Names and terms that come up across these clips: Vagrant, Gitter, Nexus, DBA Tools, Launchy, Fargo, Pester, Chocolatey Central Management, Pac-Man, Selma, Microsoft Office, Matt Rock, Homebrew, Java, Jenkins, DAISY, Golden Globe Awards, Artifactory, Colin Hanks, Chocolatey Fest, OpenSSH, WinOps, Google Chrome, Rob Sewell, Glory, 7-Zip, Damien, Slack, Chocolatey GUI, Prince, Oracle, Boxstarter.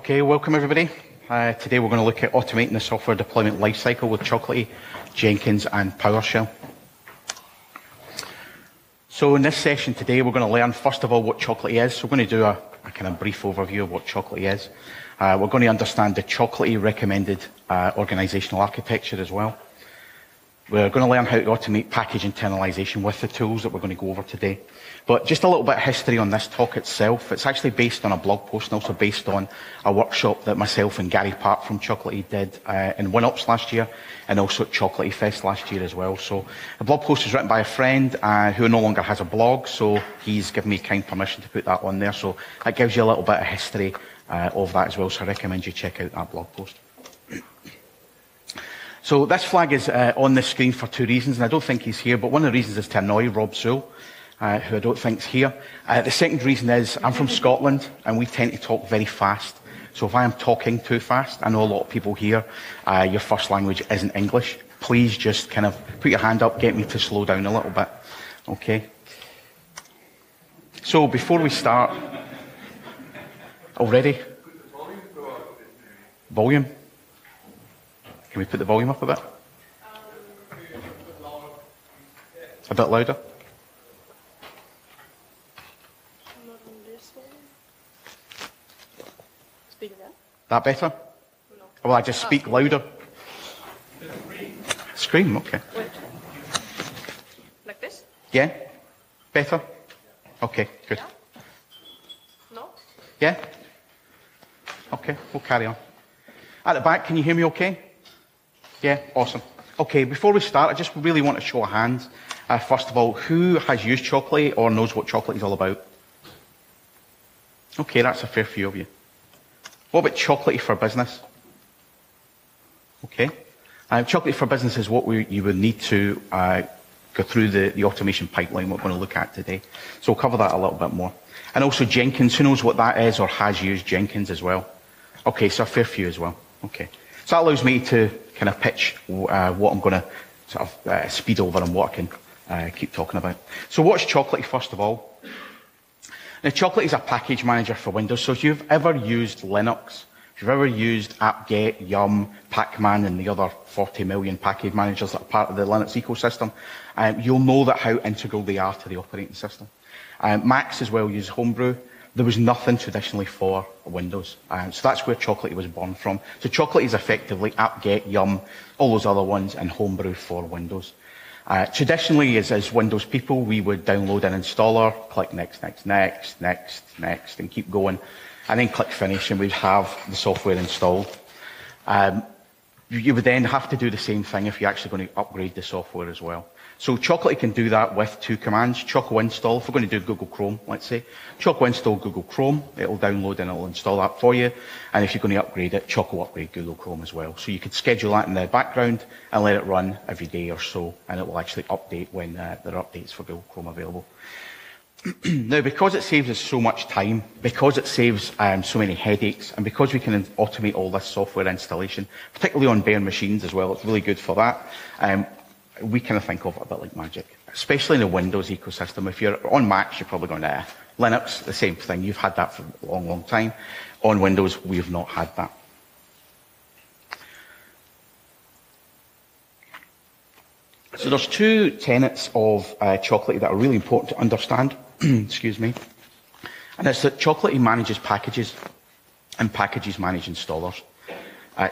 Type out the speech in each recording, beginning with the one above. Okay, welcome everybody. Today we're going to look at automating the software deployment lifecycle with Chocolatey, Jenkins and PowerShell. So in this session today we're going to learn first of all what Chocolatey is. So we're going to do a kind of brief overview of what Chocolatey is. We're going to understand the Chocolatey recommended organizational architecture as well. We're going to learn how to automate package internalization with the tools that we're going to go over today. But just a little bit of history on this talk itself. It's actually based on a blog post and also based on a workshop that myself and Gary Park from Chocolatey did in WinOps last year and also at Chocolatey Fest last year as well. So the blog post was written by a friend who no longer has a blog, so he's given me kind permission to put that on there. So that gives you a little bit of history of that as well, so I recommend you check out that blog post. So this flag is on the screen for two reasons, and I don't think he's here, but one of the reasons is to annoy Rob Sewell, who I don't think's here. The second reason is I'm from Scotland, and we tend to talk very fast. So if I am talking too fast, I know a lot of people here, your first language isn't English. Please just kind of put your hand up, get me to slow down a little bit. Okay. So before we start... Already? Volume? Can we put the volume up a bit? A bit louder? Speak again. That better? No. Well, I just speak louder. Scream, okay. Wait. Like this? Yeah. Better? Okay, good. Yeah? No? Yeah? Okay, we'll carry on. At the back, can you hear me okay? Yeah, awesome. Okay, before we start, I just really want to show a hand. First of all, who has used Chocolatey or knows what Chocolatey is all about? Okay, that's a fair few of you. What about Chocolatey for Business? Okay. Chocolatey for Business is what you would need to go through the automation pipeline we're going to look at today. So we'll cover that a little bit more. And also Jenkins, who knows what that is or has used Jenkins as well? Okay, so a fair few as well. Okay. So that allows me to kind of pitch what I'm going to sort of speed over and what I can keep talking about. So what's Chocolatey first of all? Now Chocolatey is a package manager for Windows, so if you've ever used Linux, if you've ever used AppGet, Yum, Pac-Man and the other 40 million package managers that are part of the Linux ecosystem, you'll know that how integral they are to the operating system. Macs as well use Homebrew. There was nothing traditionally for Windows. So that's where Chocolatey was born from. So Chocolatey is effectively AppGet, Yum, all those other ones, and Homebrew for Windows. Traditionally, as Windows people, we would download an installer, click next, next, next, next, next, and keep going, and then click finish, and we'd have the software installed. You would then have to do the same thing if you're actually going to upgrade the software as well. So Chocolatey can do that with two commands, choco install, if we're going to do Google Chrome, let's say, choco install Google Chrome, it'll download and it'll install that for you, and if you're going to upgrade it, choco upgrade Google Chrome as well. So you could schedule that in the background and let it run every day or so, and it will actually update when there are updates for Google Chrome available. Now, because it saves us so much time, because it saves so many headaches, and because we can automate all this software installation, particularly on bare machines as well, it's really good for that. We kind of think of it a bit like magic, especially in the Windows ecosystem. If you're on Macs, you're probably going, eh. Linux, the same thing. You've had that for a long, long time. On Windows, we've not had that. So there's two tenets of Chocolatey that are really important to understand. Excuse me. And it's that Chocolatey manages packages, and packages manage installers.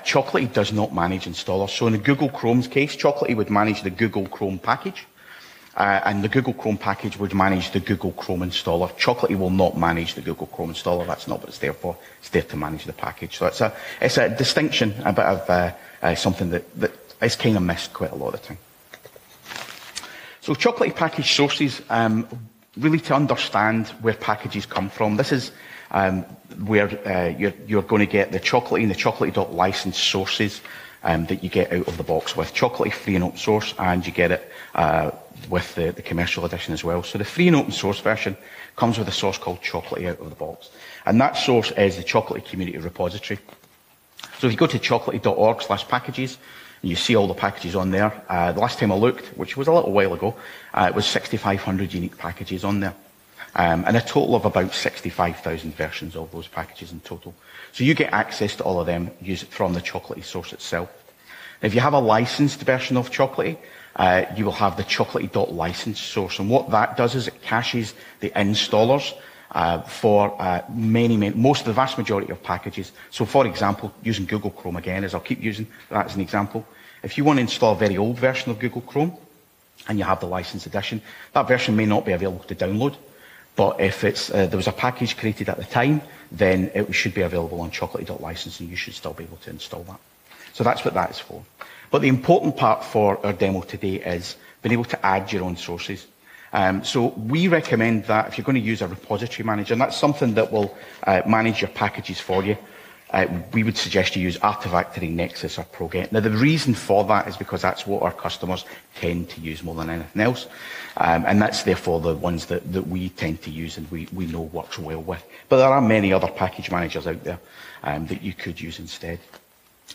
Chocolatey does not manage installers. So in the Google Chrome's case, Chocolatey would manage the Google Chrome package, and the Google Chrome package would manage the Google Chrome installer. Chocolatey will not manage the Google Chrome installer. That's not what it's there for. It's there to manage the package. So it's a distinction, a bit of something that is kind of missed quite a lot of the time. So Chocolatey package sources, really to understand where packages come from. This is where you're going to get the Chocolatey and the Chocolatey.license sources that you get out of the box with. Chocolatey free and open source, and you get it with the commercial edition as well. So the free and open source version comes with a source called Chocolatey out of the box. And that source is the Chocolatey community repository. So if you go to chocolatey.org/packages, you see all the packages on there. The last time I looked, which was a little while ago, it was 6,500 unique packages on there. and a total of about 65,000 versions of those packages in total. So you get access to all of them from the Chocolatey source itself. If you have a licensed version of Chocolatey, you will have the chocolatey.license source, and what that does is it caches the installers for the vast majority of packages. So, for example, using Google Chrome again, as I'll keep using that as an example, if you want to install a very old version of Google Chrome and you have the licensed edition, that version may not be available to download, but if it's, there was a package created at the time, then it should be available on chocolatey.license and you should still be able to install that. So that's what that is for. But the important part for our demo today is being able to add your own sources. So we recommend that if you're going to use a repository manager, and that's something that will manage your packages for you, we would suggest you use Artifactory, Nexus, or Proget. Now, the reason for that is because that's what our customers tend to use more than anything else, and that's therefore the ones that we tend to use and we know works well with. But there are many other package managers out there that you could use instead.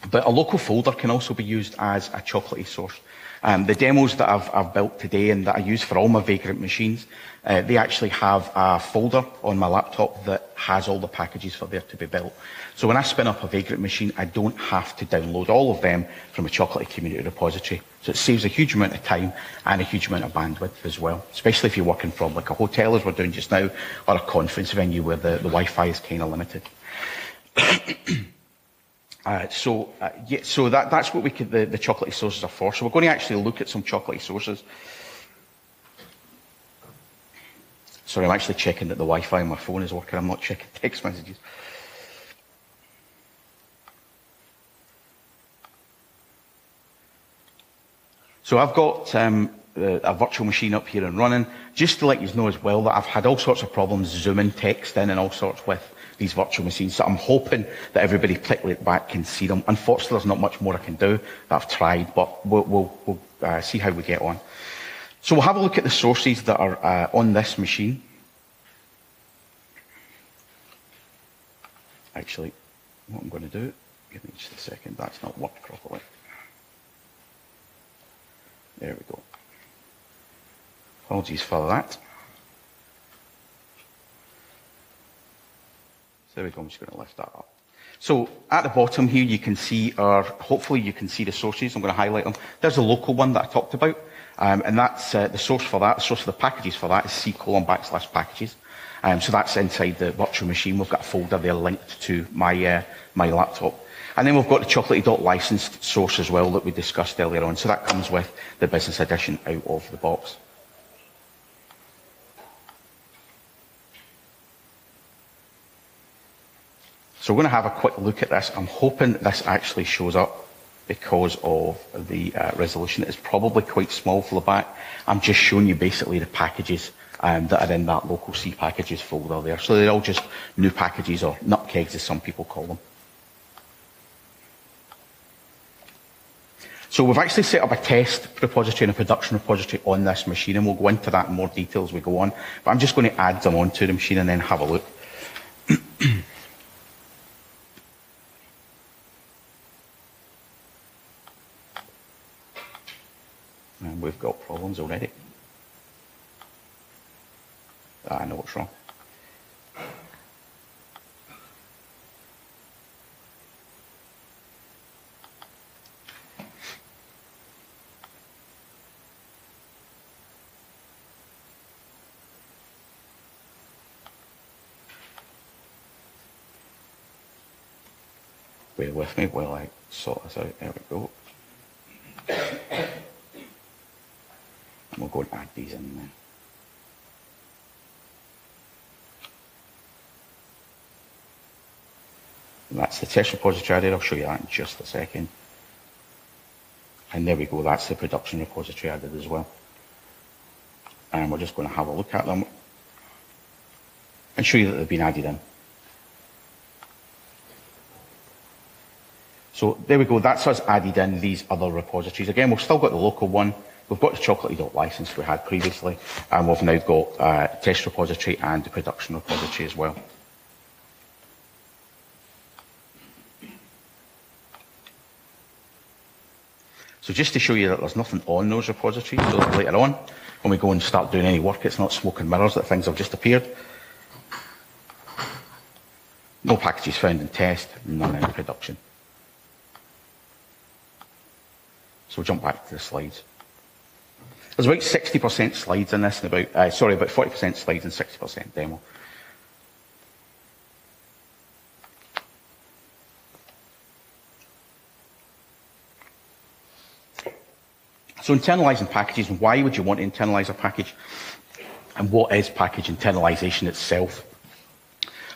But a local folder can also be used as a Chocolatey source. The demos that I've built today and that I use for all my Vagrant machines, they actually have a folder on my laptop that has all the packages for there to be built. So when I spin up a Vagrant machine, I don't have to download all of them from a Chocolatey community repository. So it saves a huge amount of time and a huge amount of bandwidth as well, especially if you're working from like a hotel, as we're doing just now, or a conference venue where the Wi-Fi is kind of limited. So that's what the Chocolatey sources are for. So we're going to actually look at some Chocolatey sources. Sorry, I'm actually checking that the Wi-Fi on my phone is working. I'm not checking text messages. So I've got a virtual machine up here and running. Just to let you know as well that I've had all sorts of problems zooming text in and all sorts with these virtual machines, so I'm hoping that everybody click back can see them. Unfortunately, there's not much more I can do that I've tried, but we'll see how we get on. So we'll have a look at the sources that are on this machine. Actually, what I'm going to do, give me just a second, that's not worked properly. There we go. Apologies for that. There we go, I'm just going to lift that up. So at the bottom here, you can see, or hopefully you can see the sources. I'm going to highlight them. There's a local one that I talked about, and that's the source for that. The source for the packages for that is c:\packages. So that's inside the virtual machine. We've got a folder there linked to my my laptop. And then we've got the chocolatey.licensed source as well that we discussed earlier on. So that comes with the business edition out of the box. So we're going to have a quick look at this. I'm hoping this actually shows up because of the resolution. It's probably quite small for the back. I'm just showing you basically the packages that are in that local C packages folder there. So they're all just new packages, or nut kegs as some people call them. So we've actually set up a test repository and a production repository on this machine, and we'll go into that in more detail as we go on. But I'm just going to add them onto the machine and then have a look. And we've got problems already. I know what's wrong. Bear with me while I sort this out. There we go. And we'll go and add these in then. And that's the test repository added. I'll show you that in just a second. And there we go, that's the production repository added as well. And we're just going to have a look at them and show you that they've been added in. So there we go, that's us added in these other repositories. Again, we've still got the local one. We've got the chocolatey.license we had previously, and we've now got test repository and the production repository as well. So just to show you that there's nothing on those repositories, so that later on, when we go and start doing any work, it's not smoke and mirrors that things have just appeared. No packages found in test, none in production. So we'll jump back to the slides. There's about 60% slides in this, and about 40% slides and 60% demo. So internalising packages, and why would you want to internalise a package? And what is package internalisation itself?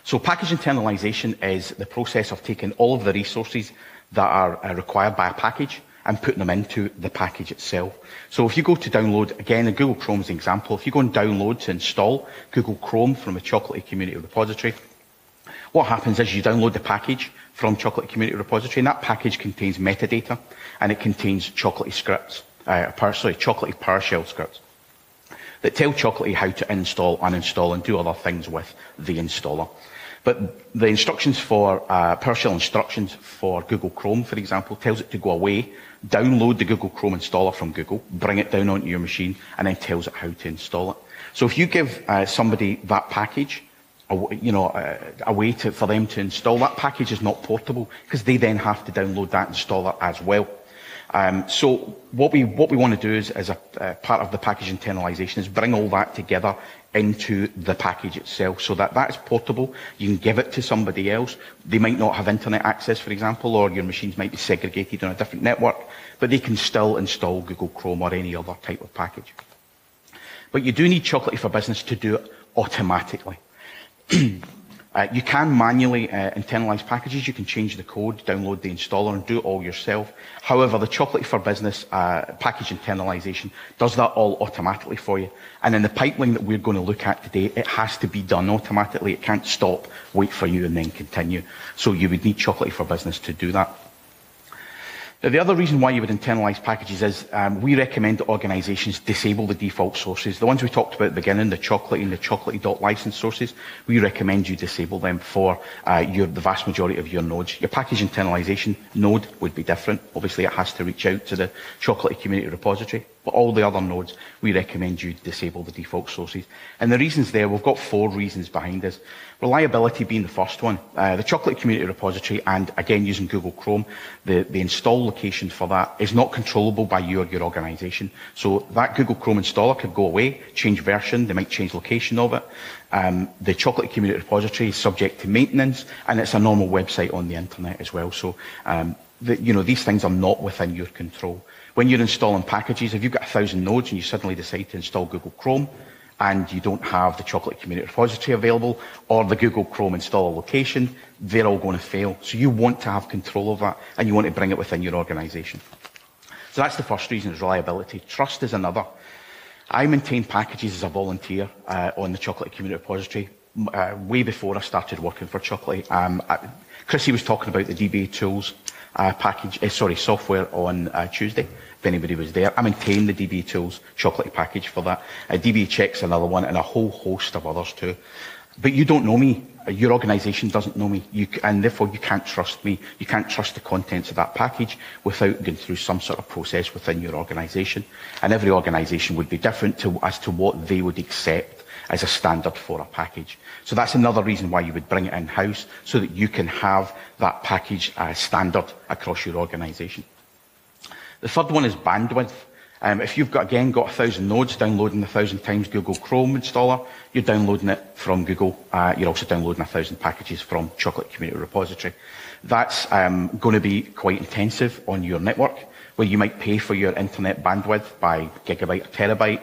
So package internalisation is the process of taking all of the resources that are required by a package and putting them into the package itself. So if you go to download, again, in Google Chrome's example, if you go and download to install Google Chrome from a Chocolatey community repository, what happens is you download the package from Chocolatey community repository, and that package contains metadata, and it contains Chocolatey scripts. Chocolatey PowerShell scripts that tell Chocolatey how to install, uninstall, and do other things with the installer. But the instructions for PowerShell instructions for Google Chrome, for example, tells it to go away, download the Google Chrome installer from Google, bring it down onto your machine, and then tells it how to install it. So if you give somebody that package, a way for them to install, that package is not portable because they then have to download that installer as well. So what we want to do is, as a part of the package internalisation, is bring all that together into the package itself, so that that is portable. You can give it to somebody else. They might not have internet access, for example, or your machines might be segregated on a different network, but they can still install Google Chrome or any other type of package. But you do need Chocolatey for Business to do it automatically. You can manually internalise packages. You can change the code, download the installer, and do it all yourself. However, the Chocolatey for Business package internalisation does that all automatically for you. And in the pipeline that we're going to look at today, it has to be done automatically. It can't stop, wait for you, and then continue. So you would need Chocolatey for Business to do that. Now, the other reason why you would internalise packages is we recommend that organisations disable the default sources. The ones we talked about at the beginning, the Chocolatey and the Chocolatey.license sources, we recommend you disable them for the vast majority of your nodes. Your package internalisation node would be different. Obviously, it has to reach out to the Chocolatey community repository, but all the other nodes, we recommend you disable the default sources. And the reasons there, we've got 4 reasons behind this. Reliability being the first one. The Chocolatey community repository, and again using Google Chrome, the install location for that is not controllable by you or your organisation. So that Google Chrome installer could go away, change version, they might change location of it. The Chocolatey community repository is subject to maintenance, and it's a normal website on the internet as well. So these things are not within your control. When you're installing packages, if you've got 1,000 nodes and you suddenly decide to install Google Chrome and you don't have the Chocolatey community repository available or the Google Chrome installer location, they're all going to fail. So you want to have control of that, and you want to bring it within your organisation. So that's the first reason, is reliability. Trust is another. I maintain packages as a volunteer on the Chocolatey community repository way before I started working for Chocolatey. Chrissy was talking about the DBA Tools software on Tuesday, if anybody was there. I maintain the DBA Tools Chocolatey package for that. DBA Check's another one, and a whole host of others too. But you don't know me. Your organisation doesn't know me, and therefore you can't trust me. You can't trust the contents of that package without going through some sort of process within your organisation. And every organisation would be different as to what they would accept as a standard for a package. So that's another reason why you would bring it in-house, so that you can have that package standard across your organisation. The third one is bandwidth. If you've got 1,000 nodes, downloading 1,000 times Google Chrome installer, you're downloading it from Google. You're also downloading 1,000 packages from Chocolatey community repository. That's going to be quite intensive on your network, where you might pay for your internet bandwidth by gigabyte or terabyte.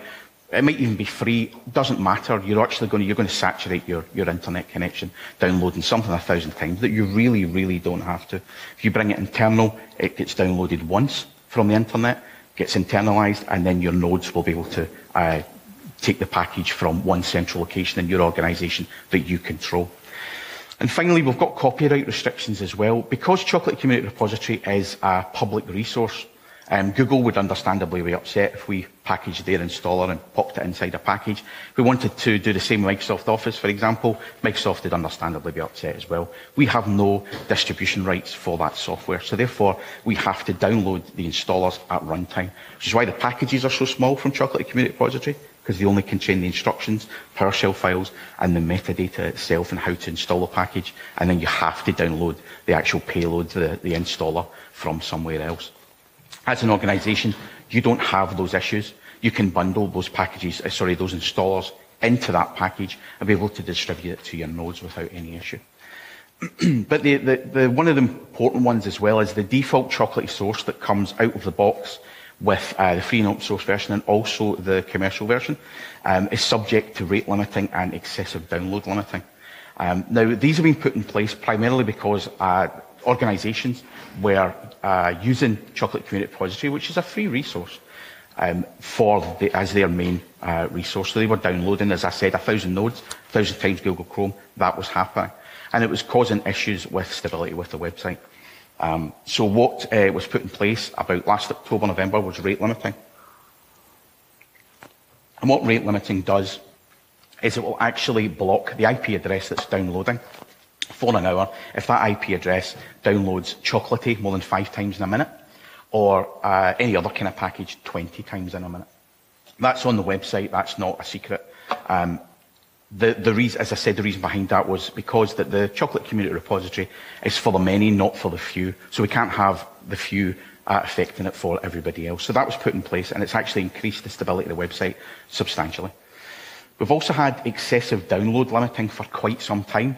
It might even be free. Doesn't matter. You're actually going to saturate your internet connection downloading something 1,000 times that you really, really don't have to. If you bring it internal, it gets downloaded once from the internet, gets internalised, and then your nodes will be able to take the package from one central location in your organisation that you control. And finally, we've got copyright restrictions as well. Because Chocolatey community repository is a public resource, Google would understandably be upset if we packaged their installer and popped it inside a package. If we wanted to do the same Microsoft Office, for example, Microsoft would understandably be upset as well. We have no distribution rights for that software, so therefore we have to download the installers at runtime, which is why the packages are so small from Chocolatey Community Repository, because they only contain the instructions, PowerShell files, and the metadata itself and how to install a package, and then you have to download the actual payload, the installer, from somewhere else. As an organization, you don't have those issues. You can bundle those packages, those installers into that package and be able to distribute it to your nodes without any issue. But one of the important ones as well is the default Chocolatey source that comes out of the box with the free and open source version and also the commercial version is subject to rate limiting and excessive download limiting. Now, these have been put in place primarily because organizations were using Chocolatey Community Repository, which is a free resource, as their main resource. So they were downloading, as I said, 1,000 nodes, 1,000 times Google Chrome. That was happening. And it was causing issues with stability with the website. So what was put in place about last October, November was rate limiting. And what rate limiting does is it will actually block the IP address that's downloading for an hour, if that IP address downloads Chocolatey more than 5 times in a minute, or any other kind of package 20 times in a minute. That's on the website, that's not a secret. The reason, as I said, the reason behind that was because that the Chocolatey Community Repository is for the many, not for the few, so we can't have the few affecting it for everybody else. So that was put in place, and it's actually increased the stability of the website substantially. We've also had excessive download limiting for quite some time.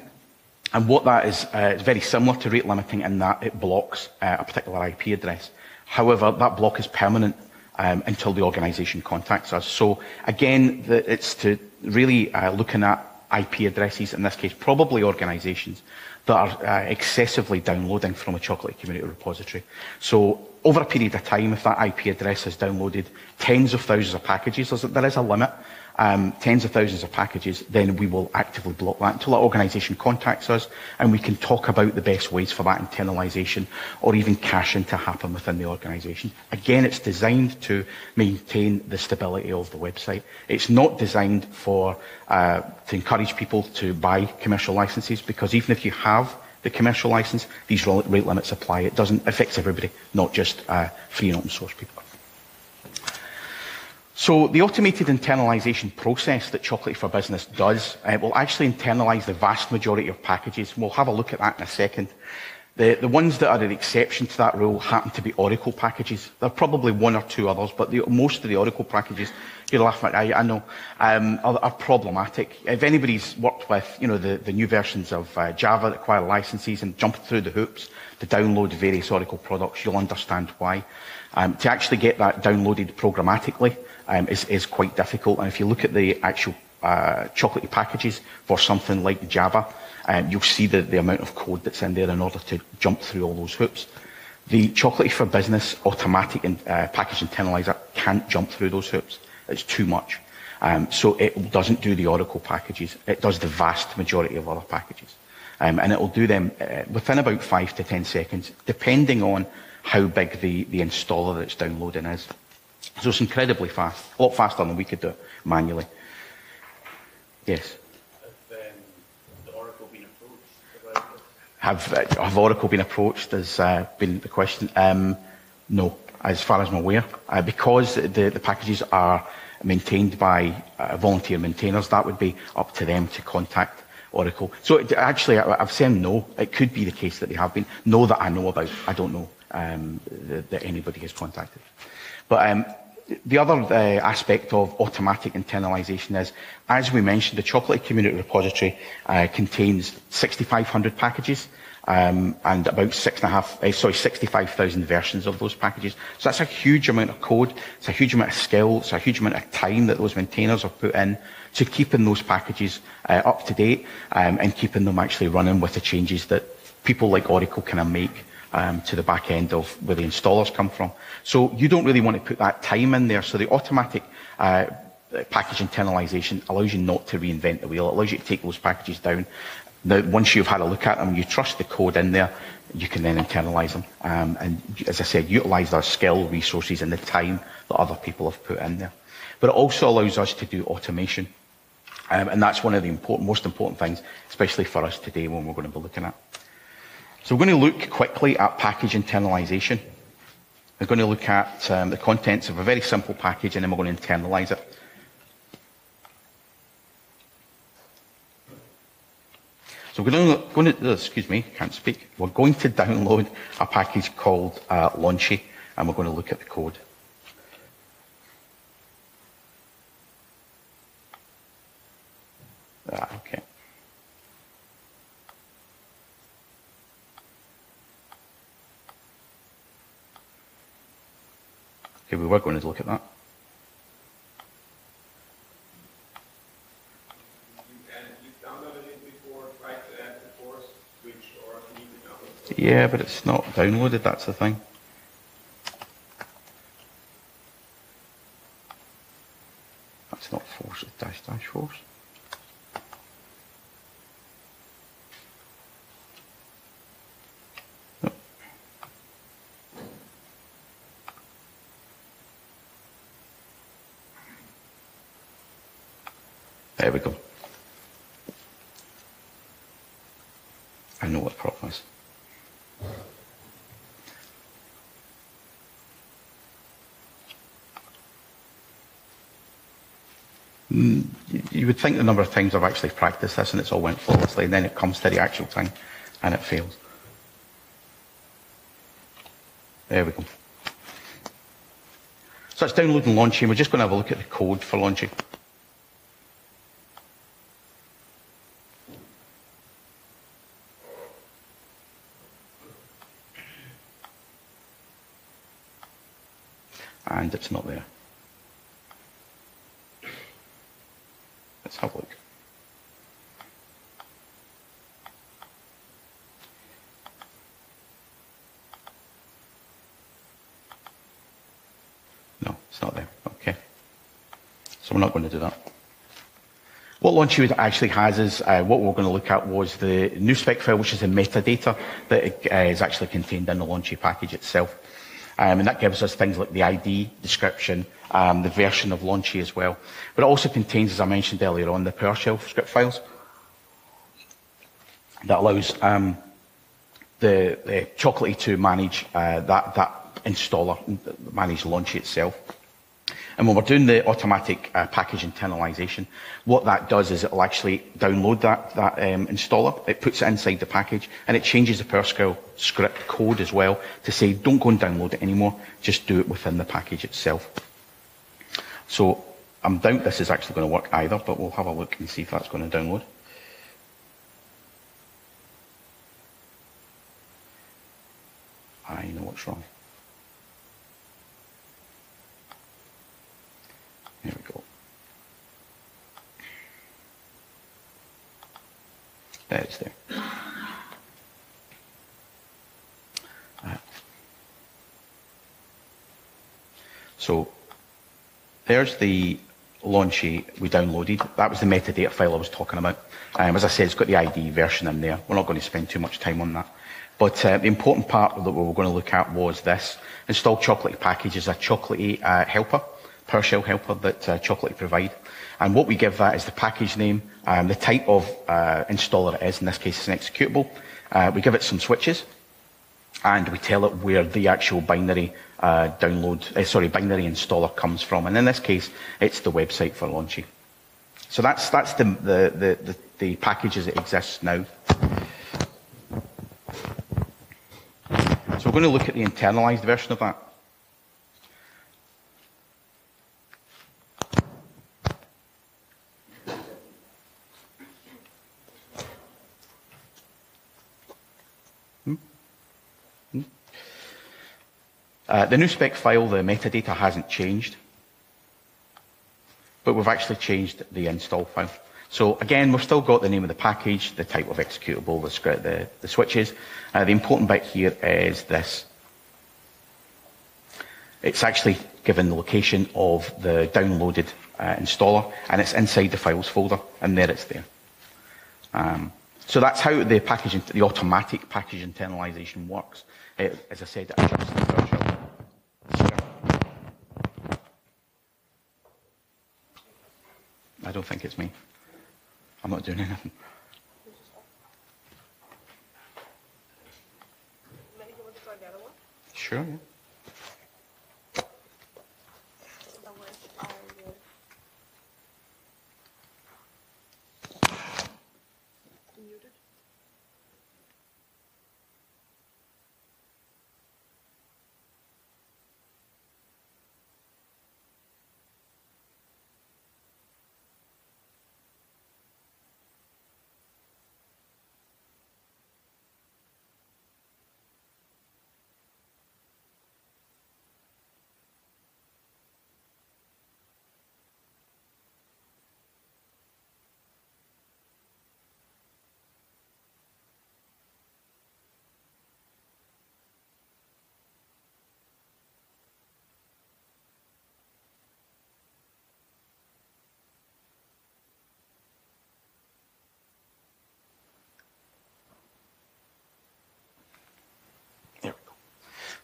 And what that is, it's very similar to rate limiting in that it blocks a particular IP address. However, that block is permanent until the organisation contacts us. So again, it's to really looking at IP addresses, in this case probably organisations, that are excessively downloading from a Chocolatey Community Repository. So over a period of time, if that IP address has downloaded tens of thousands of packages, there is a limit, tens of thousands of packages, then we will actively block that until that organisation contacts us and we can talk about the best ways for that internalisation or even caching to happen within the organisation. Again, it's designed to maintain the stability of the website. It's not designed for to encourage people to buy commercial licences, because even if you have the commercial licence, these rate limits apply. It doesn't affect everybody, not just free and open source people. So the automated internalisation process that Chocolatey for Business does will actually internalise the vast majority of packages. We'll have a look at that in a second. The ones that are an exception to that rule happen to be Oracle packages. There are probably one or two others, but most of the Oracle packages, you're laughing at, I know, are problematic. If anybody's worked with, you know, the new versions of Java that require licenses and jump through the hoops to download various Oracle products, you'll understand why. To actually get that downloaded programmatically is quite difficult, and if you look at the actual Chocolatey packages for something like Java, you'll see the amount of code that's in there in order to jump through all those hoops. The Chocolatey for Business automatic package internaliser can't jump through those hoops. It's too much. So it doesn't do the Oracle packages. It does the vast majority of other packages. And it will do them within about 5 to 10 seconds, depending on how big the installer that's downloading is. So it's incredibly fast, a lot faster than we could do it manually. Yes? Have Oracle been approached has been the question. No, as far as I'm aware. Because the packages are maintained by volunteer maintainers, that would be up to them to contact Oracle. So actually, I've said no. It could be the case that they have been. No that I know about. I don't know that anybody has contacted. But the other aspect of automatic internalisation is, as we mentioned, the Chocolatey Community Repository contains 6,500 packages and about 65,000 versions of those packages. So that's a huge amount of code, it's a huge amount of skill, it's a huge amount of time that those maintainers have put in to keeping those packages up to date and keeping them actually running with the changes that people like Oracle can make to the back end of where the installers come from. So you don't really want to put that time in there. So the automatic package internalisation allows you not to reinvent the wheel. It allows you to take those packages down. Now, once you've had a look at them, you trust the code in there, you can then internalise them. And as I said, utilise our skill, resources and the time that other people have put in there. But it also allows us to do automation. And that's one of the most important things, especially for us today when we're going to be looking at. So we're going to look quickly at package internalisation. We're going to look at the contents of a very simple package, and then we're going to internalise it. So We're going to download a package called Launchy, and we're going to look at the code. Okay. Okay, we were going to look at that. Yeah, but it's not downloaded, that's the thing. That's not force, it's --force. Nope. There we go. I know what the problem is. You would think the number of times I've actually practiced this and it's all went flawlessly, and then it comes to the actual thing and it fails. There we go. So it's downloading Launchy, and we're just going to have a look at the code for Launchy. And it's not there. Let's have a look. No, it's not there. Okay. So we're not going to do that. What Launchy actually has is, what we're going to look at was the new spec file, which is the metadata that is actually contained in the Launchy package itself. And that gives us things like the ID, description, the version of Launchy as well. But it also contains, as I mentioned earlier on, the PowerShell script files that allows the Chocolatey to manage that installer, manage Launchy itself. And when we're doing the automatic package internalisation, what that does is it'll actually download that installer, it puts it inside the package, and it changes the PowerShell script code as well to say, don't go and download it anymore, just do it within the package itself. So I doubt this is actually going to work either, but we'll have a look and see if that's going to download. I know what's wrong. There we go. There it's there. Right. So there's the Launchy we downloaded. That was the metadata file I was talking about. As I said, it's got the ID version in there. We're not going to spend too much time on that. But the important part that we were going to look at was this. Install Chocolatey package is a Chocolatey helper. PowerShell helper that Chocolatey provide. And what we give that is the package name, the type of installer it is, in this case it's an executable. We give it some switches, and we tell it where the actual binary binary installer comes from. And in this case, it's the website for Launchy. So that's the packages that exist now. So we're going to look at the internalised version of that. The new spec file, the metadata hasn't changed, but we've actually changed the install file. So again, we've still got the name of the package, the type of executable, the script, the switches. The important bit here is this. It's actually given the location of the downloaded installer, and it's inside the files folder, and there it's there. So that's how the package, the automatic package internalization works. As I said, it adjusts the PowerShell script. I don't think it's me. I'm not doing anything. Sure, yeah.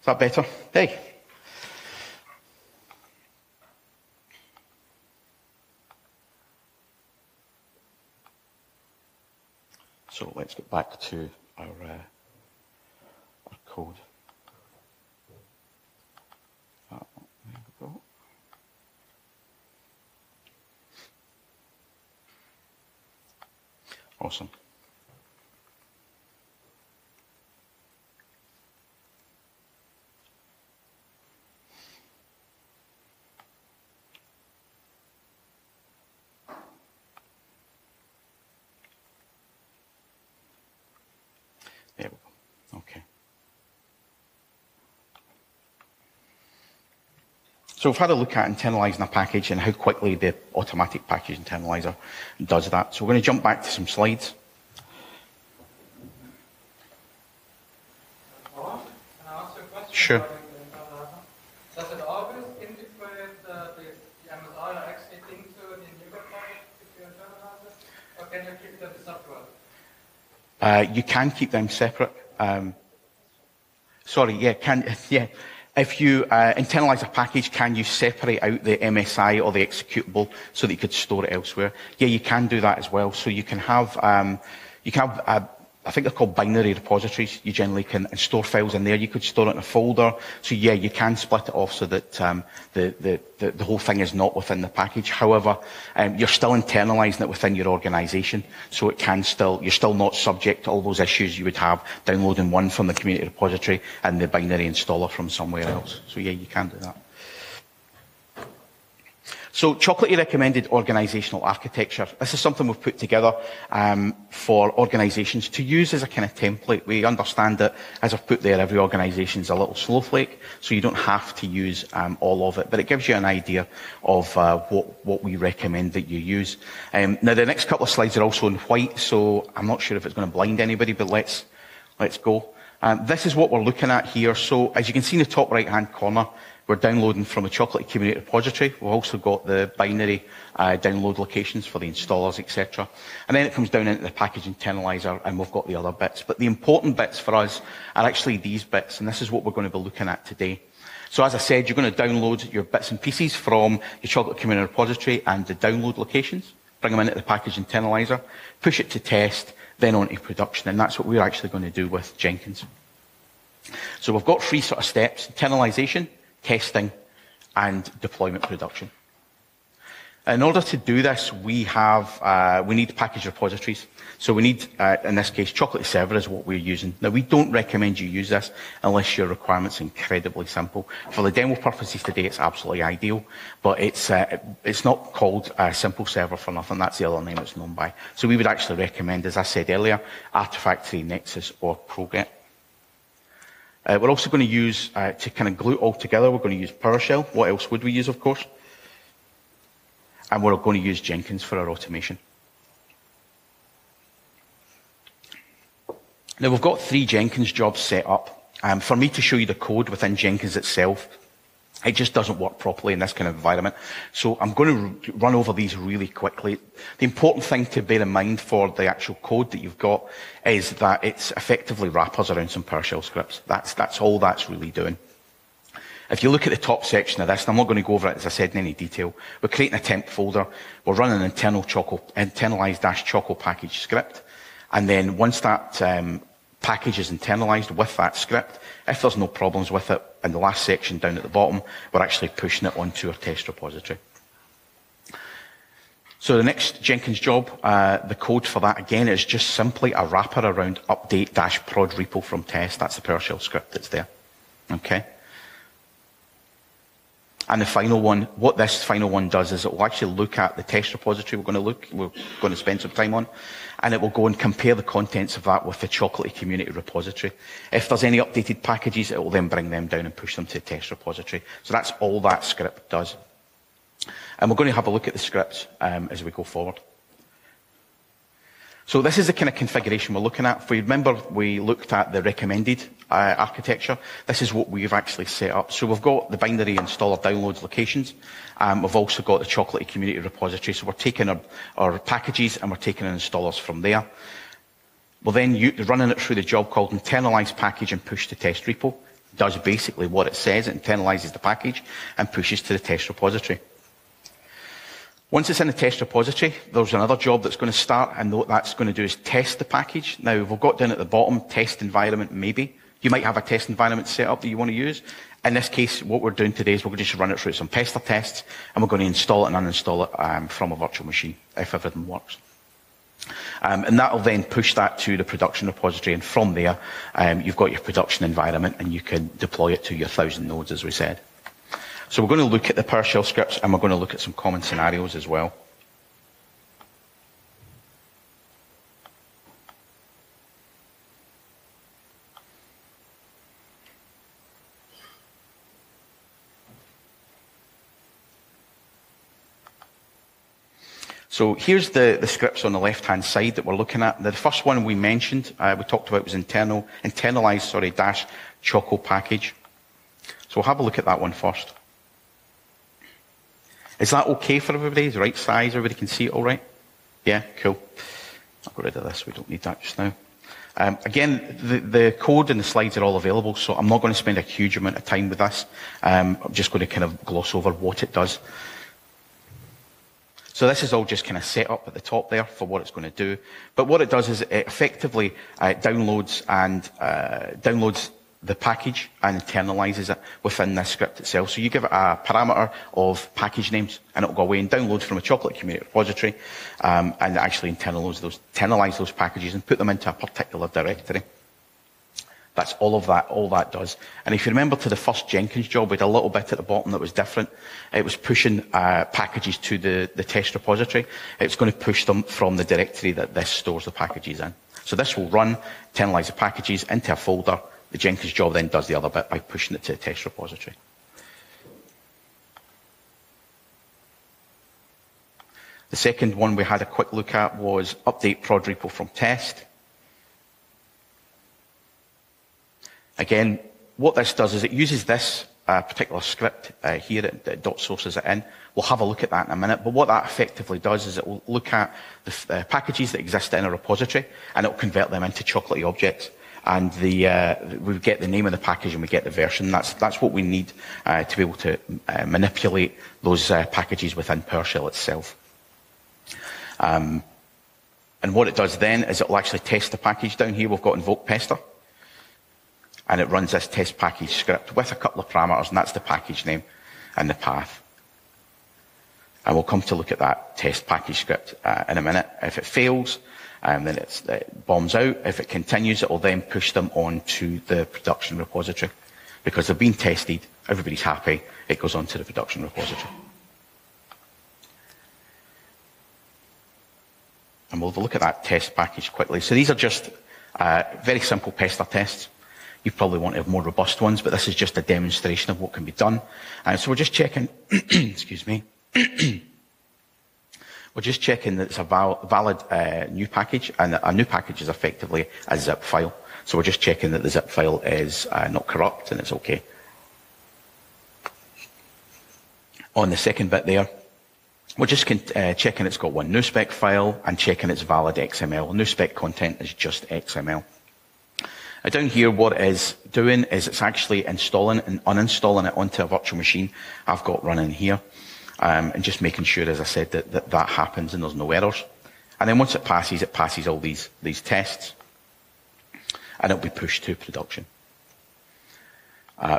Is that better? Hey. So let's get back to our code. There we go. Awesome. So we've had a look at internalising a package and how quickly the automatic package internaliser does that. So we're going to jump back to some slides. Sure. You can keep them separate. If you internalize a package, can you separate out the MSI or the executable so that you could store it elsewhere? Yeah, you can do that as well. So you can have, I think they're called binary repositories. You generally can store files in there. You could store it in a folder. So yeah, you can split it off so that the whole thing is not within the package. However, you're still internalizing it within your organization. So it can still, you're still not subject to all those issues you would have downloading one from the community repository and the binary installer from somewhere else. So yeah, you can do that. So Chocolatey recommended organizational architecture. This is something we've put together for organizations to use as a kind of template. We understand that, as I've put there, every organization's a little snowflake, so you don't have to use all of it, but it gives you an idea of what we recommend that you use. Now, the next couple of slides are also in white, so I'm not sure if it's going to blind anybody, but let's go. This is what we're looking at here. So as you can see in the top right-hand corner, we're downloading from a Chocolatey community repository. We've also got the binary download locations for the installers, etc. And then it comes down into the package internalizer, and we've got the other bits. But the important bits for us are actually these bits, and this is what we're going to be looking at today. So as I said, you're going to download your bits and pieces from your Chocolatey community repository and the download locations, bring them into the package internalizer, push it to test, then onto production, and that's what we're actually going to do with Jenkins. So we've got three sort of steps: internalization, testing, and deployment production. In order to do this, we need package repositories. So we need, in this case, Chocolatey Server is what we're using. Now, we don't recommend you use this unless your requirement's incredibly simple. For the demo purposes today, it's absolutely ideal, but it's not called a simple server for nothing. That's the other name it's known by. So we would actually recommend, as I said earlier, Artifactory, Nexus, or Proget. We're also going to use, to kind of glue it all together, we're going to use PowerShell. What else would we use, of course? And we're going to use Jenkins for our automation. Now, we've got three Jenkins jobs set up. For me to show you the code within Jenkins itself, It just doesn't work properly in this kind of environment. So I'm going to run over these really quickly. The important thing to bear in mind for the actual code that you've got is that it's effectively wrappers around some PowerShell scripts. That's all that's really doing. If you look at the top section of this, and I'm not going to go over it, as I said, in any detail, we're creating a temp folder. We're running an internalized-choco package script. And then once that package is internalized with that script, if there's no problems with it, in the last section down at the bottom, we're actually pushing it onto our test repository. So the next Jenkins job, the code for that, again, is just simply a wrapper around update-prod repo from test. That's the PowerShell script that's there. Okay. And the final one, what this final one does is it will actually look at the test repository we're going to spend some time on, and it will go and compare the contents of that with the Chocolatey community repository. If there's any updated packages, it will then bring them down and push them to the test repository. So that's all that script does. And we're going to have a look at the scripts as we go forward. So this is the kind of configuration we're looking at. If we remember, we looked at the recommended architecture. This is what we've actually set up. So we've got the binary installer downloads locations. We've also got the Chocolatey community repository. So we're taking our packages and we're taking our installers from there. We're then running it through the job called internalize package and push to test repo. It does basically what it says. It internalizes the package and pushes to the test repository. Once it's in the test repository, there's another job that's going to start, and what that's going to do is test the package. Now, we've got down at the bottom, test environment maybe. You might have a test environment set up that you want to use. In this case, what we're doing today is we're going to just run it through some Pester tests, and we're going to install it and uninstall it from a virtual machine, if everything works. And that will then push that to the production repository, and from there, you've got your production environment, and you can deploy it to your 1,000 nodes, as we said. So we're going to look at the PowerShell scripts, and we're going to look at some common scenarios as well. So here's the scripts on the left-hand side that we're looking at. The first one we mentioned, we talked about, was internalized-choco package. So we'll have a look at that one first. Is that okay for everybody? Is the right size? Everybody can see it all right? Yeah, cool. I'll get rid of this. We don't need that just now. Again, the code and the slides are all available, so I'm not going to spend a huge amount of time with this. I'm just going to kind of gloss over what it does. So this is all just kind of set up at the top there for what it's going to do. But what it does is it effectively downloads the package and internalizes it within this script itself. So you give it a parameter of package names, and it'll go away and download from a Chocolatey community repository, and actually internalize those packages and put them into a particular directory. That's all that does. And if you remember to the first Jenkins job, we had a little bit at the bottom that was different. It was pushing packages to the test repository. It's going to push them from the directory that this stores the packages in. So this will run, internalize the packages into a folder. The Jenkins job then does the other bit by pushing it to the test repository. The second one we had a quick look at was update prod repo from test. Again, what this does is it uses this particular script here that dot sources it in. We'll have a look at that in a minute, but what that effectively does is it will look at the packages that exist in a repository, and it will convert them into Chocolatey objects. And we get the name of the package and we get the version. That's what we need to be able to manipulate those packages within PowerShell itself. And what it does then is it will actually test the package. Down here we've got invoke Pester, and it runs this test package script with a couple of parameters, and that's the package name and the path. And we'll come to look at that test package script in a minute. If it fails, then it bombs out. If it continues, it will then push them on to the production repository. Because they've been tested, everybody's happy, it goes on to the production repository. And we'll have a look at that test package quickly. So these are just very simple Pester tests. You probably want to have more robust ones, but this is just a demonstration of what can be done. And so we're just checking, excuse me, we're just checking that it's a valid new package, and a new package is effectively a zip file. So we're just checking that the zip file is not corrupt and it's okay. On the second bit there, we're just checking it's got one NuSpec file and checking it's valid XML. NuSpec content is just XML. Now down here, what it's doing is it's actually installing and uninstalling it onto a virtual machine I've got running here, and just making sure, as I said, that happens and there's no errors. And then once it passes all these tests, and it'll be pushed to production.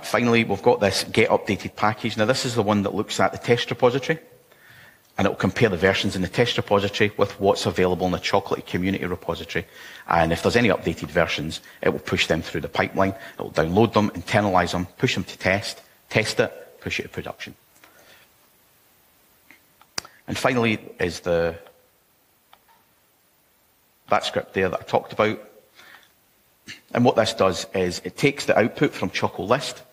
Finally, we've got this get updated package. Now this is the one that looks at the test repository, and it will compare the versions in the test repository with what's available in the Chocolatey community repository. And if there's any updated versions, it will push them through the pipeline. It will download them, internalize them, push them to test it, push it to production. And finally is that script there that I talked about. And what this does is it takes the output from Chocolist,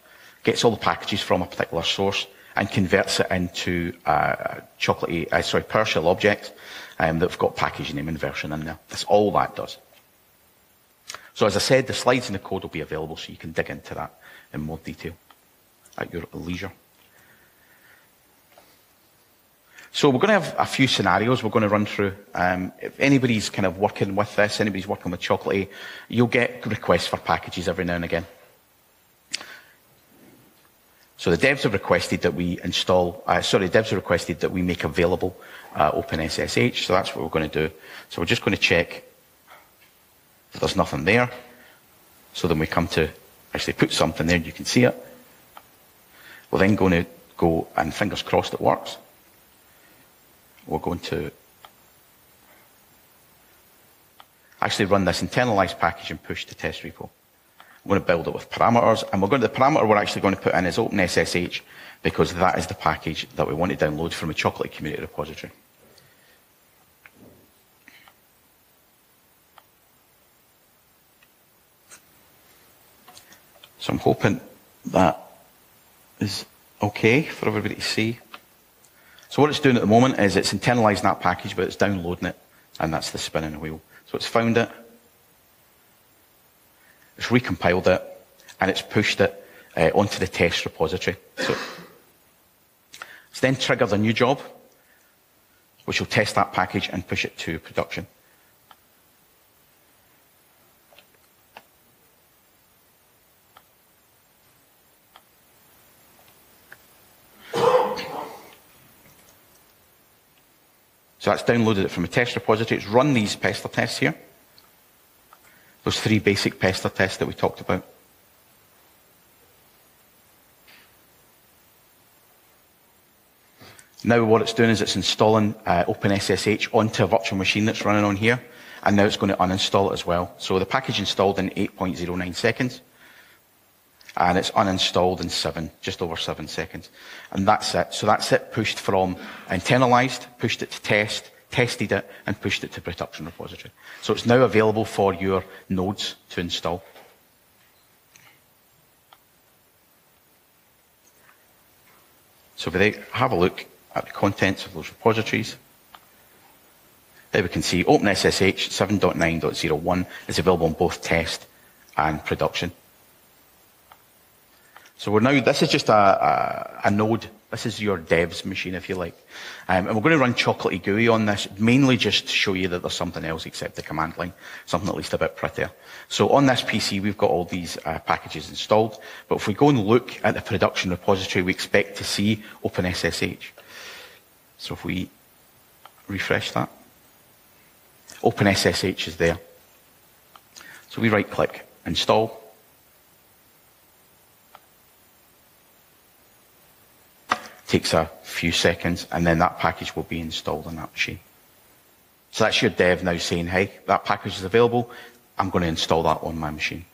gets all the packages from a particular source, and converts it into PowerShell objects that've got package name and version in there. That's all that does. So as I said, the slides and the code will be available, so you can dig into that in more detail at your leisure. So we're going to have a few scenarios we're going to run through. If anybody's kind of working with this, anybody's working with Chocolatey, you'll get requests for packages every now and again. So the devs have requested that we make available OpenSSH. So that's what we're going to do. So we're just going to check that there's nothing there. So then we come to actually put something there, you can see it. We're then going to go, and fingers crossed it works. We're going to actually run this internalised package and push to test repo. We're going to build it with parameters, and the parameter we're actually going to put in is OpenSSH, because that is the package that we want to download from a Chocolatey community repository. So I'm hoping that is okay for everybody to see. So what it's doing at the moment is it's internalising that package, but it's downloading it, and that's the spinning wheel. So it's found it, it's recompiled it, and it's pushed it onto the test repository. So it's then triggered a new job, which will test that package and push it to production. So that's downloaded it from a test repository. It's run these Pester tests here, those three basic Pester tests that we talked about. Now what it's doing is it's installing OpenSSH onto a virtual machine that's running on here, and now it's going to uninstall it as well. So the package installed in 8.09 seconds, and it's uninstalled in just over seven seconds. And that's it. So that's it, pushed from internalised, pushed it to test, tested it, and pushed it to production repository. So it's now available for your nodes to install. So if we have a look at the contents of those repositories, there we can see OpenSSH 7.9.01 is available on both test and production. So we're now, this is just a node. This is your dev's machine, if you like. And we're going to run Chocolatey GUI on this, mainly just to show you that there's something else except the command line, something at least a bit prettier. So on this PC, we've got all these packages installed. But if we go and look at the production repository, we expect to see OpenSSH. So if we refresh that, OpenSSH is there. So we right-click, install. Takes a few seconds, and then that package will be installed on that machine. So that's your dev now saying, hey, that package is available, I'm going to install that on my machine.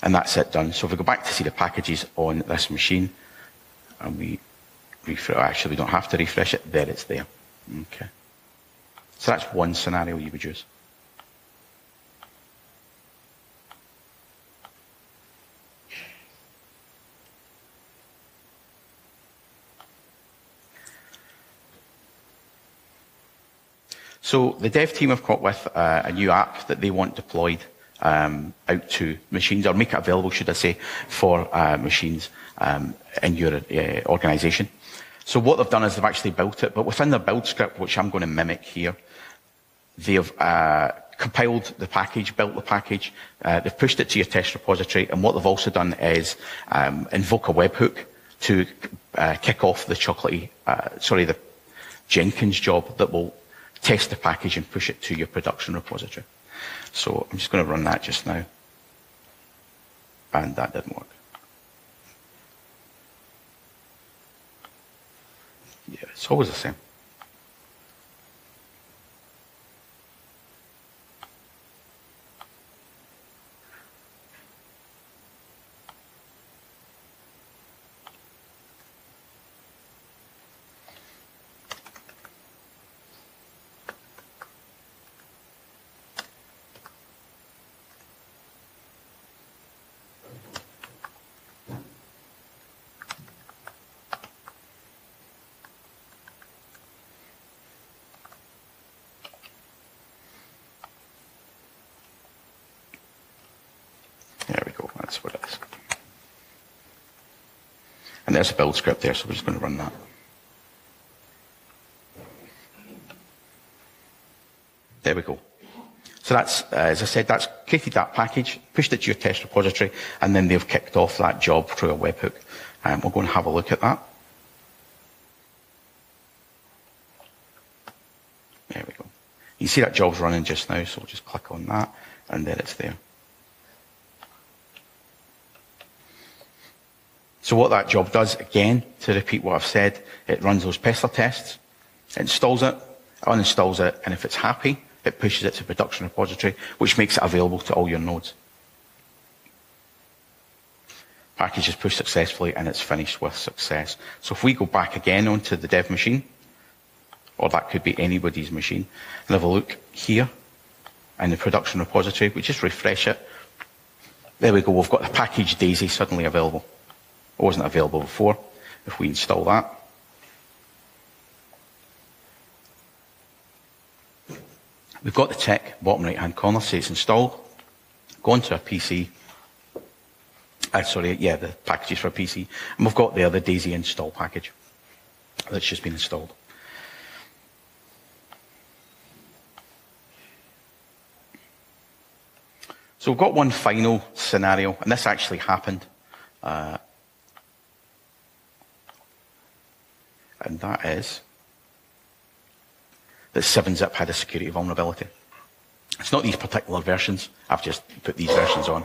And that's it done. So if we go back to see the packages on this machine, and we refresh, actually we don't have to refresh it, there it's there. Okay. So that's one scenario you would use. So the dev team have got with a new app that they want deployed out to machines, or make it available, should I say, for machines in your organization. So what they've done is they've actually built it, but within the build script, which I'm going to mimic here, they've compiled the package, built the package, they've pushed it to your test repository, and what they've also done is invoke a webhook to kick off the Chocolatey, the Jenkins job that will test the package and push it to your production repository. So I'm just going to run that just now, and that didn't work. Yeah, it's always the same. And there's a build script there, so we're just going to run that. There we go. So that's, as I said, that's created that package, pushed it to your test repository, and then they've kicked off that job through a webhook. We'll go and have a look at that. There we go. You see that job's running just now, so we'll just click on that, and then it's there. So what that job does, again, to repeat what I've said, it runs those Pester tests, it installs it, uninstalls it, and if it's happy, it pushes it to production repository, which makes it available to all your nodes. Package is pushed successfully, and it's finished with success. So if we go back again onto the dev machine, or that could be anybody's machine, and have a look here in the production repository, we just refresh it. There we go, we've got the package DAISY suddenly available. It wasn't available before. If we install that, we've got the tick, bottom right-hand corner, say it's installed. Go onto a PC. The packages for a PC, and we've got there the DAISY install package that's just been installed. So we've got one final scenario, and this actually happened. And that is that 7-Zip had a security vulnerability. It's not these particular versions. I've just put these versions on.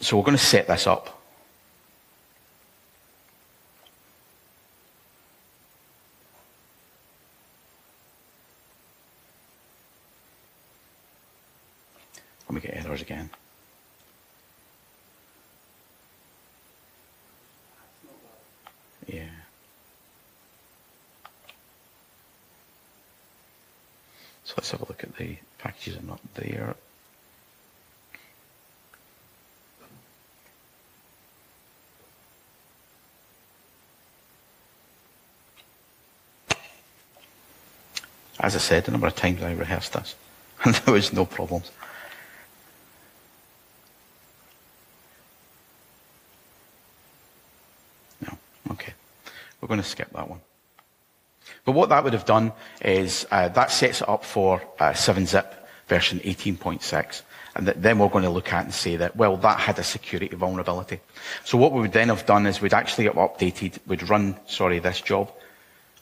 So we're going to set this up. Let me get errors again. Yeah. So let's have a look at the packages. I'm not there. As I said, a number of times I rehearsed this, and there was no problems. No, okay. We're going to skip that one. But what that would have done is that sets it up for 7-Zip version 18.6. And then we're going to look at and say that, well, that had a security vulnerability. So what we would then have done is we'd actually have updated, we'd run, this job,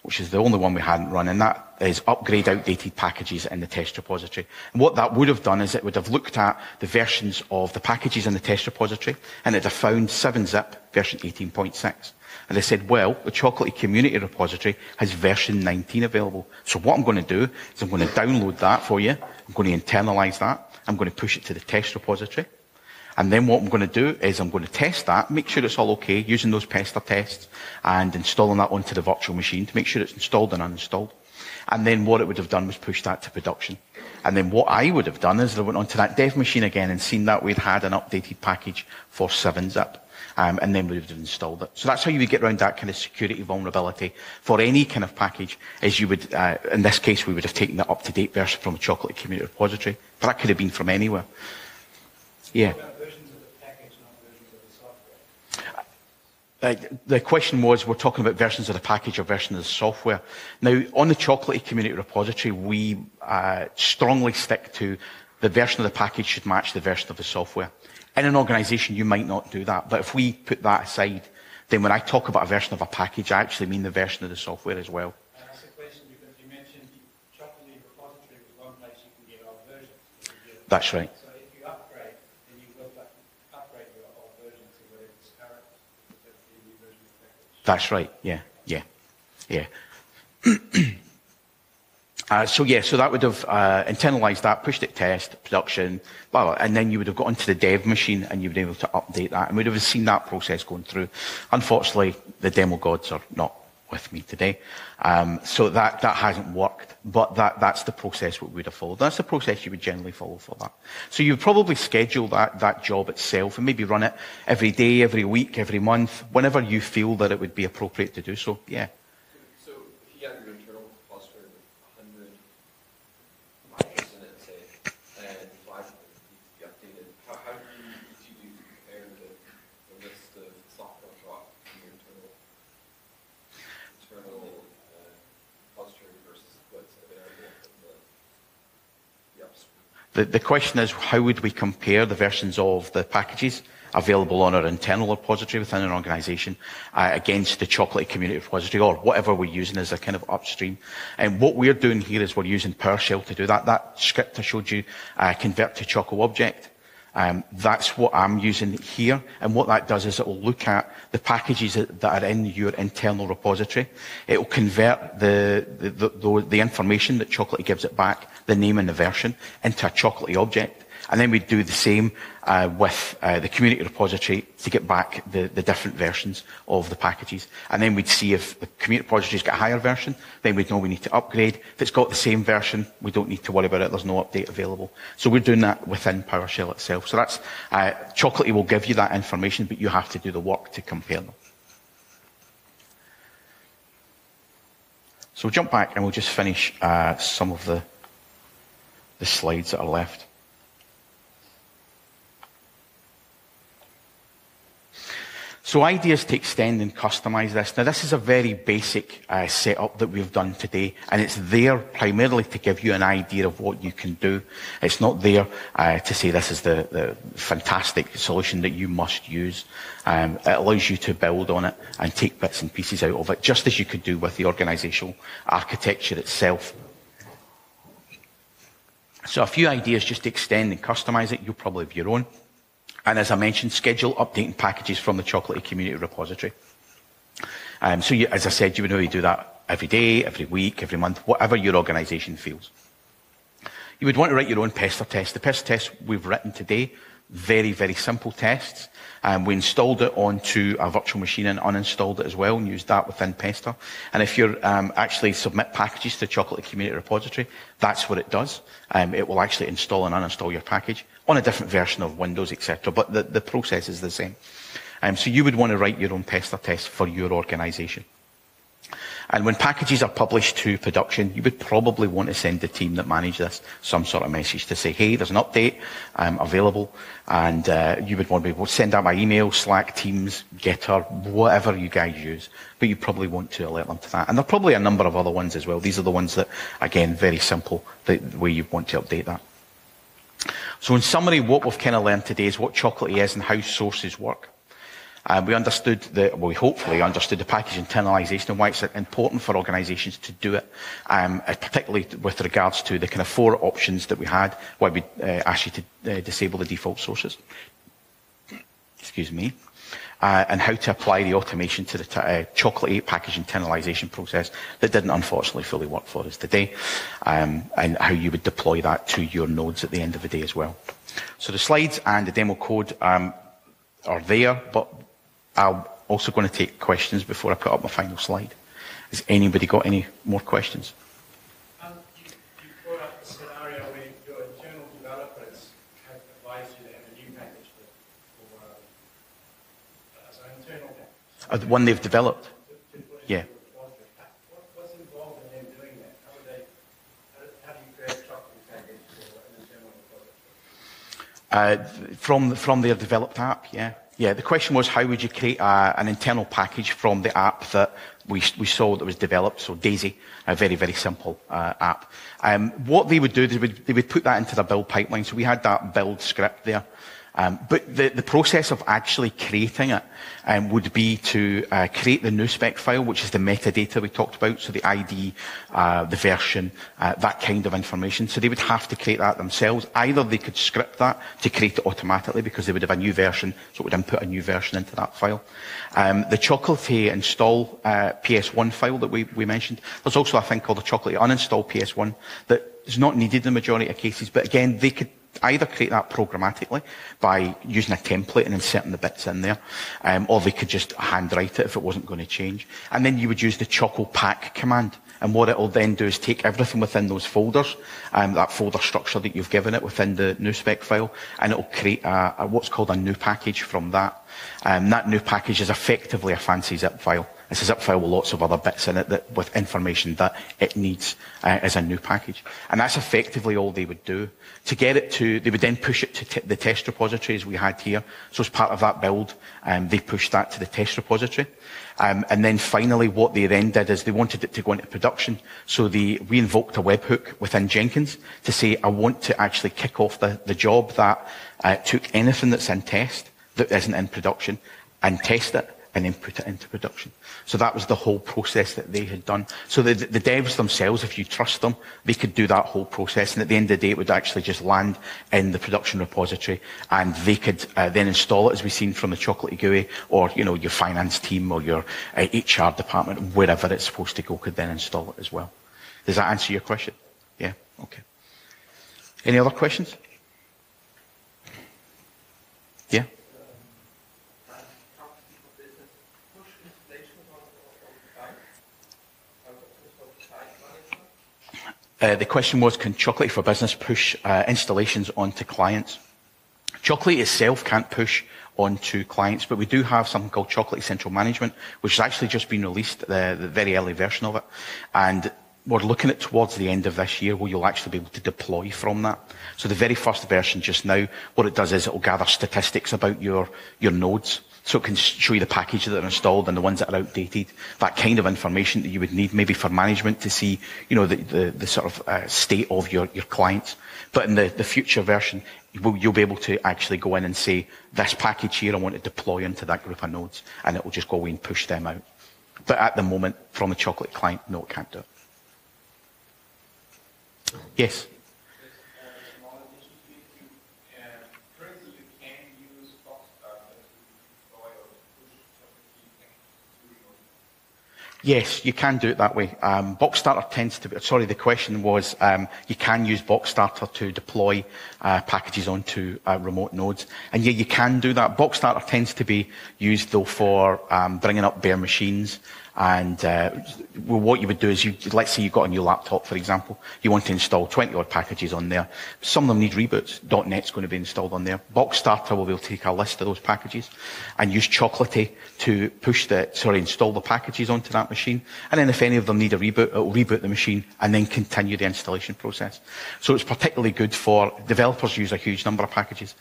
which is the only one we hadn't run, and that is upgrade outdated packages in the test repository. And what that would have done is it would have looked at the versions of the packages in the test repository, and it would have found 7-Zip version 18.6. And they said, well, the Chocolatey community repository has version 19 available. So what I'm going to do is I'm going to download that for you. I'm going to internalize that. I'm going to push it to the test repository. And then what I'm going to do is I'm going to test that, make sure it's all okay, using those Pester tests and installing that onto the virtual machine to make sure it's installed and uninstalled. And then what it would have done was push that to production. And then what I would have done is I went onto that dev machine again and seen that we'd had an updated package for 7-Zip. and then we would have installed it. So that's how you would get around that kind of security vulnerability for any kind of package, as you would, in this case, we would have taken the up-to-date version from a Chocolatey community repository, but that could have been from anywhere. Yeah. The question was, we're talking about versions of the package or versions of the software. Now, on the Chocolatey community repository, we strongly stick to the version of the package should match the version of the software. In an organisation, you might not do that, but if we put that aside, then when I talk about a version of a package, I actually mean the version of the software as well. And that's a question, because you mentioned Chocolatey repository was one place you can get old versions. That's right. So if you upgrade, then you will upgrade your old version to where it's current, so the new version of the package. That's right, yeah. So that would have internalized that, pushed it to test, production, and then you would have got onto the dev machine and you would be able to update that. And we would have seen that process going through. Unfortunately, the demo gods are not with me today. So that hasn't worked, but that's the process we would have followed. That's the process you would generally follow for that. So you would probably schedule that job itself and maybe run it every day, every week, every month, whenever you feel that it would be appropriate to do so, yeah. The question is, how would we compare the versions of the packages available on our internal repository within an organisation against the Chocolatey community repository or whatever we're using as a kind of upstream? And what we're doing here is we're using PowerShell to do that. That script I showed you, convert to Choco object. That's what I'm using here, and what that does is it will look at the packages that are in your internal repository. It will convert the information that Chocolatey gives it back, the name and the version, into a Chocolatey object, and then we do the same with the community repository to get back the different versions of the packages. And then we'd see if the community repository's got a higher version, then we'd know we need to upgrade. If it's got the same version, we don't need to worry about it. There's no update available. So we're doing that within PowerShell itself. So that's Chocolatey will give you that information, but you have to do the work to compare them. So we'll jump back and we'll just finish some of the slides that are left. So ideas to extend and customize this. Now, this is a very basic setup that we've done today, and it's there primarily to give you an idea of what you can do. It's not there to say this is the fantastic solution that you must use. It allows you to build on it and take bits and pieces out of it, just as you could do with the organizational architecture itself. So a few ideas just to extend and customize it. You'll probably have your own. And as I mentioned, schedule updating packages from the Chocolatey community repository. So you, as I said, you would normally do that every day, every week, every month, whatever your organisation feels. You would want to write your own Pester test. The Pester test we've written today, very, very simple tests. We installed it onto a virtual machine and uninstalled it as well and used that within Pester. And if you actually submit packages to the Chocolatey community repository, that's what it does. It will actually install and uninstall your package on a different version of Windows, etc. But the process is the same. So you would want to write your own Pester test for your organisation. And when packages are published to production, you would probably want to send the team that manage this some sort of message to say, hey, there's an update available, and you would want to be able to send out by email, Slack, Teams, Gitter, whatever you guys use, but you probably want to alert them to that. And there are probably a number of other ones as well. These are the ones that, again, very simple, the way you want to update that. So in summary, what we've kind of learned today is what Chocolatey is and how sources work. We understood well, we hopefully understood the package internalisation and why it's important for organisations to do it, particularly with regards to the kind of four options that we had, why we asked you to disable the default sources. Excuse me. And how to apply the automation to the Chocolatey package internalisation process that didn't unfortunately fully work for us today, and how you would deploy that to your nodes at the end of the day as well. So the slides and the demo code are there, but I'm also going to take questions before I put up my final slide. Has anybody got any more questions? You brought up the scenario where your internal developers have advised you to have a new package for or the one they've developed. Yeah. What's involved in them doing that? How do you create Chocolatey packages from their developed app? Yeah. Yeah, the question was, how would you create an internal package from the app that we saw that was developed? So DAISY, a very, very simple app. What they would do, they would put that into the build pipeline. So we had that build script there. But the process of actually creating it would be to create the NuSpec file, which is the metadata we talked about, so the ID, the version, that kind of information. So they would have to create that themselves. Either they could script that to create it automatically because they would have a new version, so it would input a new version into that file. The Chocolatey install PS1 file that we mentioned, there's also a thing called the Chocolatey uninstall PS1 that is not needed in the majority of cases, but again, they could either create that programmatically by using a template and inserting the bits in there, or they could just handwrite it if it wasn't going to change. And then you would use the ChocoPack command. And what it will then do is take everything within those folders, that folder structure that you've given it within the NuSpec file, and it will create what's called a new package from that. That new package is effectively a fancy zip file. It's a zip file with lots of other bits in it that, with information that it needs as a new package. And that's effectively all they would do. To get it to, they would then push it to the test repositories we had here. So as part of that build, they pushed that to the test repository. And then finally, what they then did is they wanted it to go into production. So we invoked a webhook within Jenkins to say, I want to actually kick off the job that took anything that's in test that isn't in production and test it, and then put it into production. So that was the whole process that they had done. So the devs themselves, if you trust them, they could do that whole process, and at the end of the day, it would actually just land in the production repository, and they could then install it, as we've seen from the Chocolatey GUI, or your finance team or your HR department, wherever it's supposed to go, could then install it as well. Does that answer your question? Yeah, okay. Any other questions? Yeah? The question was, can Chocolatey for Business push installations onto clients? Chocolatey itself can't push onto clients, but we do have something called Chocolatey Central Management, which has actually just been released, the very early version of it. And we're looking at towards the end of this year where you'll actually be able to deploy from that. So the very first version just now, what it does is it will gather statistics about your nodes. So it can show you the packages that are installed and the ones that are outdated, that kind of information that you would need maybe for management to see, the sort of state of your clients. But in the future version, you'll be able to actually go in and say, this package here I want to deploy into that group of nodes, and it will just go away and push them out. But at the moment, from the Chocolatey client, no, it can't do it. Yes? Yes, you can do it that way. Boxstarter tends to be, sorry, the question was, you can use Boxstarter to deploy packages onto remote nodes. And yeah, you can do that. Boxstarter tends to be used, though, for bringing up bare machines. And well, what you would do is, let's say you've got a new laptop, for example. You want to install 20-odd packages on there. Some of them need reboots. .NET's going to be installed on there. Boxstarter will be able to take a list of those packages and use Chocolatey to install the packages onto that machine. And then if any of them need a reboot, it will reboot the machine and then continue the installation process. So it's particularly good for developers use a huge number of packages.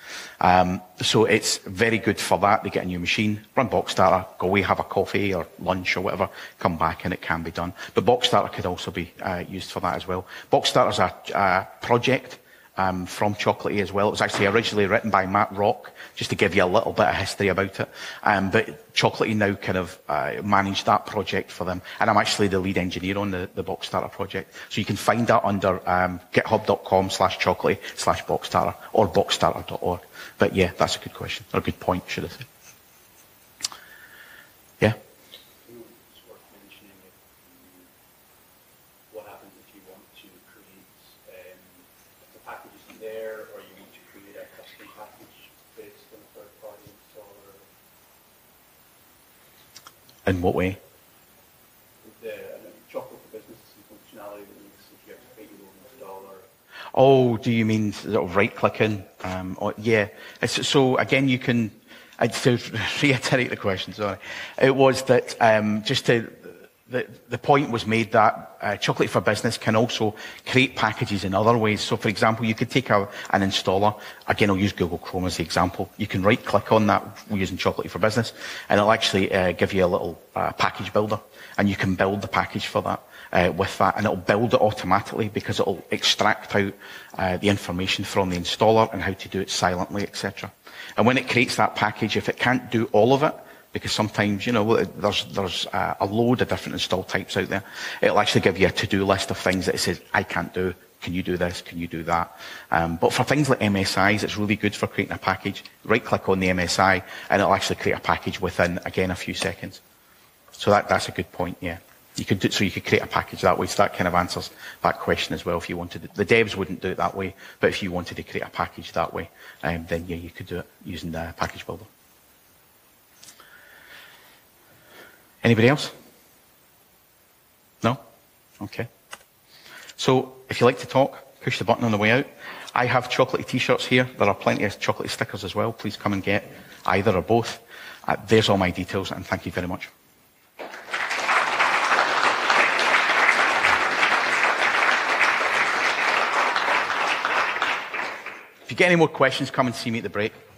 So it's very good for that. They get a new machine, run Boxstarter, go away, have a coffee or lunch or whatever, come back, and it can be done. But Boxstarter could also be used for that as well. Boxstarter is a project from Chocolatey as well. It was actually originally written by Matt Rock, just to give you a little bit of history about it. But Chocolatey now kind of managed that project for them. And I'm actually the lead engineer on the Boxstarter project. So you can find that under github.com/Chocolatey/Boxstarter or boxstarter.org. But yeah, that's a good question, or a good point, should I say. Yeah? In what way? Chocolatey for Business functionality that makes if you have to pay your own installer. Oh, do you mean sort of right-clicking? Yeah. So again, you can. I'd to reiterate the question, sorry. It was that just to... The point was made that Chocolatey for Business can also create packages in other ways. So, for example, you could take an installer. Again, I'll use Google Chrome as the example. You can right-click on that using Chocolatey for Business, and it'll actually give you a little package builder, and you can build the package for that with that, and it'll build it automatically because it'll extract out the information from the installer and how to do it silently, etc. And when it creates that package, if it can't do all of it, because sometimes, you know, there's a load of different install types out there. It'll actually give you a to-do list of things that it says, I can't do. Can you do this? Can you do that? But for things like MSIs, it's really good for creating a package. Right-click on the MSI, and it'll actually create a package within, again, a few seconds. So that's a good point, yeah. You could create a package that way, so that kind of answers that question as well if you wanted it. The devs wouldn't do it that way, but if you wanted to create a package that way, then, yeah, you could do it using the package builder. Anybody else? No? Okay. So, if you like to talk, push the button on the way out. I have Chocolatey t-shirts here. There are plenty of Chocolatey stickers as well. Please come and get either or both. There's all my details, and thank you very much. If you get any more questions, come and see me at the break.